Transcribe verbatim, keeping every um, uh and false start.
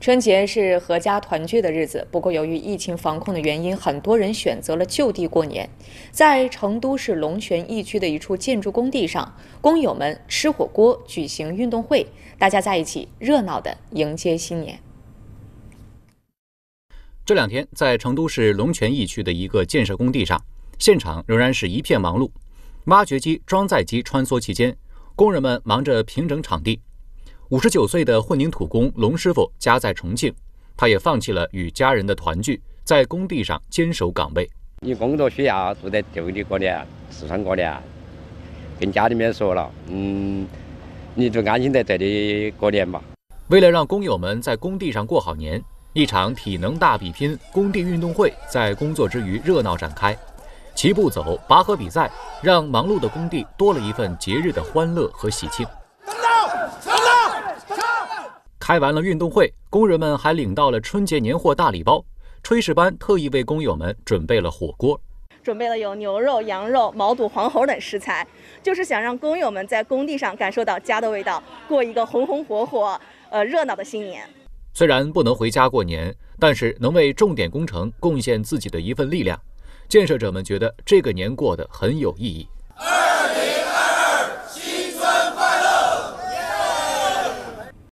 春节是阖家团聚的日子，不过由于疫情防控的原因，很多人选择了就地过年。在成都市龙泉驿区的一处建筑工地上，工友们吃火锅、举行运动会，大家在一起热闹地迎接新年。这两天，在成都市龙泉驿区的一个建设工地上，现场仍然是一片忙碌。挖掘机、装载机穿梭其间，工人们忙着平整场地。 五十九岁的混凝土工龙师傅家在重庆，他也放弃了与家人的团聚，在工地上坚守岗位。你工作需要住在就地过年，四川过年，跟家里面说了，嗯，你就安心在这里过年吧。为了让工友们在工地上过好年，一场体能大比拼工地运动会在工作之余热闹展开。齐步走、拔河比赛，让忙碌的工地多了一份节日的欢乐和喜庆。 开完了运动会，工人们还领到了春节年货大礼包。炊事班特意为工友们准备了火锅，准备了有牛肉、羊肉、毛肚、黄喉等食材，就是想让工友们在工地上感受到家的味道，过一个红红火火、呃热闹的新年。虽然不能回家过年，但是能为重点工程贡献自己的一份力量，建设者们觉得这个年过得很有意义。